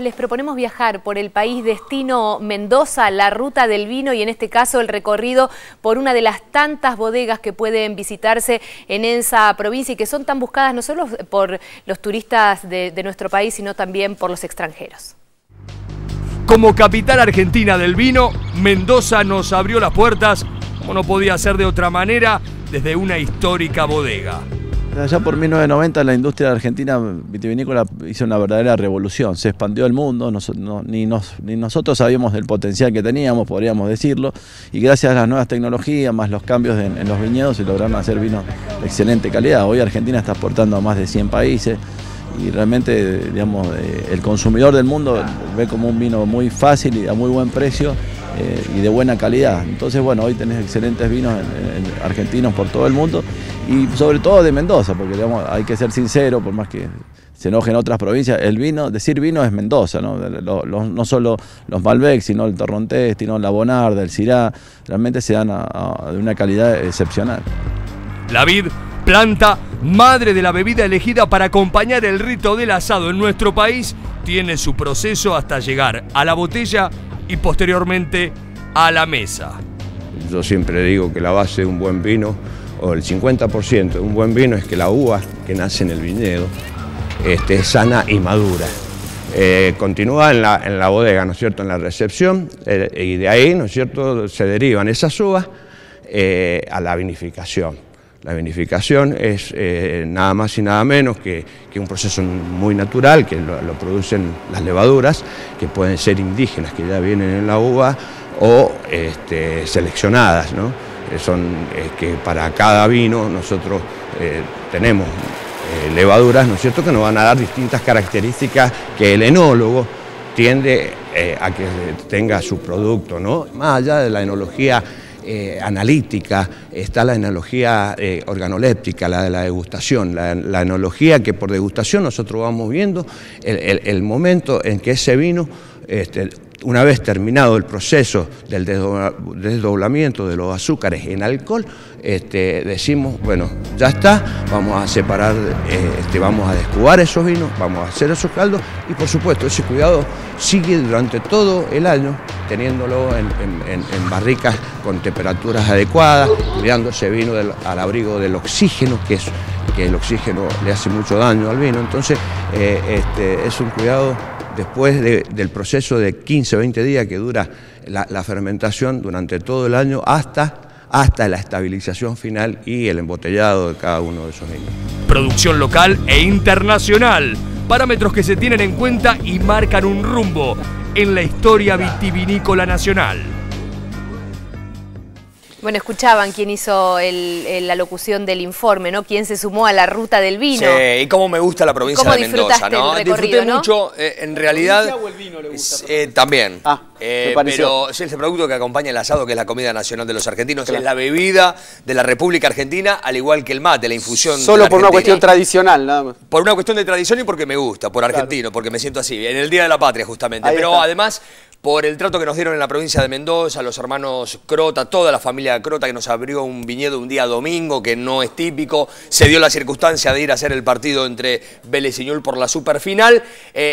Les proponemos viajar por el país destino Mendoza, la ruta del vino y en este caso el recorrido por una de las tantas bodegas que pueden visitarse en esa provincia y que son tan buscadas no solo por los turistas de nuestro país, sino también por los extranjeros. Como capital argentina del vino, Mendoza nos abrió las puertas, como no podía ser de otra manera, desde una histórica bodega. Allá por 1990 la industria argentina vitivinícola hizo una verdadera revolución, se expandió el mundo, ni nosotros sabíamos del potencial que teníamos, podríamos decirlo, y gracias a las nuevas tecnologías, más los cambios en los viñedos, se lograron hacer vinos de excelente calidad. Hoy Argentina está exportando a más de 100 países y realmente, digamos, el consumidor del mundo ve como un vino muy fácil y a muy buen precio y de buena calidad. Entonces, bueno, hoy tenés excelentes vinos argentinos por todo el mundo y sobre todo de Mendoza, porque, digamos, hay que ser sincero, por más que se enojen otras provincias, el vino, decir vino es Mendoza, ¿no? No solo los Malbec, sino el Torrontés, sino la Bonarda, el Sirá, realmente se dan de una calidad excepcional. La vid, planta madre de la bebida elegida para acompañar el rito del asado en nuestro país, tiene su proceso hasta llegar a la botella y posteriormente a la mesa. Yo siempre digo que la base de un buen vino, o el 50% de un buen vino, es que la uva que nace en el viñedo es sana y madura. Continúa en la bodega, ¿no es cierto?, en la recepción, y de ahí, ¿no es cierto?, se derivan esas uvas a la vinificación. La vinificación es nada más y nada menos que un proceso muy natural, que lo producen las levaduras, que pueden ser indígenas, que ya vienen en la uva, o seleccionadas, ¿no? Son que para cada vino nosotros tenemos levaduras, ¿no es cierto?, que nos van a dar distintas características que el enólogo tiende a que tenga su producto, ¿no? Más allá de la enología analítica, está la enología organoléptica, la de la degustación, la enología que por degustación nosotros vamos viendo el momento en que ese vino, una vez terminado el proceso del desdoblamiento de los azúcares en alcohol, decimos, bueno, ya está, vamos a separar, vamos a descubar esos vinos, vamos a hacer esos caldos y por supuesto ese cuidado sigue durante todo el año, teniéndolo en barricas con temperaturas adecuadas, cuidando ese vino al abrigo del oxígeno, que el oxígeno le hace mucho daño al vino. Entonces es un cuidado después del proceso de 15 o 20 días que dura la fermentación durante todo el año hasta la estabilización final y el embotellado de cada uno de esos vinos. Producción local e internacional, parámetros que se tienen en cuenta y marcan un rumbo en la historia vitivinícola nacional. Bueno, escuchaban quién hizo la locución del informe, ¿no? Quién se sumó a la ruta del vino. Sí, y cómo me gusta la provincia de Mendoza, ¿no? Disfruté, ¿no?, mucho, en realidad. ¿La o el vino le gusta? También. Ah, pero es el producto que acompaña el asado, que es la comida nacional de los argentinos, claro. Es la bebida de la República Argentina, al igual que el mate, la infusión. Solo por una cuestión tradicional, nada más. Por una cuestión de tradición y porque me gusta, por argentino, claro, porque me siento así, en el Día de la Patria, justamente. Ahí pero está. Además, por el trato que nos dieron en la provincia de Mendoza, los hermanos Crotta, toda la familia Crotta, que nos abrió un viñedo un día domingo, que no es típico, se dio la circunstancia de ir a hacer el partido entre Vélez y Ñuñol por la superfinal,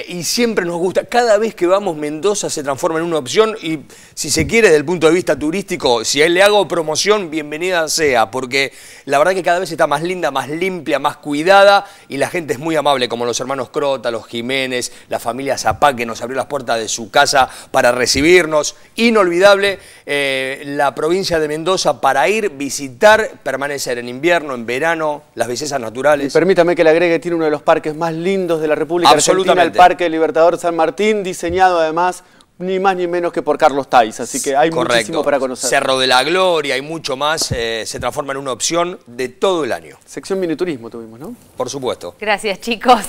y siempre nos gusta, cada vez que vamos Mendoza se transforma en una opción, y si se quiere desde el punto de vista turístico, si le hago promoción, bienvenida sea, porque la verdad que cada vez está más linda, más limpia, más cuidada, y la gente es muy amable, como los hermanos Crotta, los Jiménez, la familia Zapá, que nos abrió las puertas de su casa para recibirnos. Inolvidable la provincia de Mendoza para ir, visitar, permanecer en invierno, en verano, las bellezas naturales. Y permítame que le agregue, tiene uno de los parques más lindos de la República Argentina, el Parque Libertador San Martín, diseñado además ni más ni menos que por Carlos Thays, así que hay muchísimo para conocer. Cerro de la Gloria y mucho más, se transforma en una opción de todo el año. Sección Miniturismo tuvimos, ¿no? Por supuesto. Gracias, chicos.